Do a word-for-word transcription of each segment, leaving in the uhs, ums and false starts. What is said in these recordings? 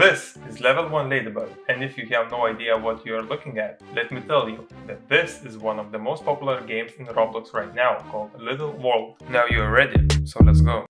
This is level one Ladybug, and if you have no idea what you are looking at, let me tell you that this is one of the most popular games in Roblox right now, called Little World. Now you are ready, so let's go.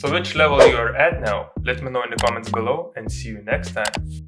So which level you are at now? Let me know in the comments below, and see you next time.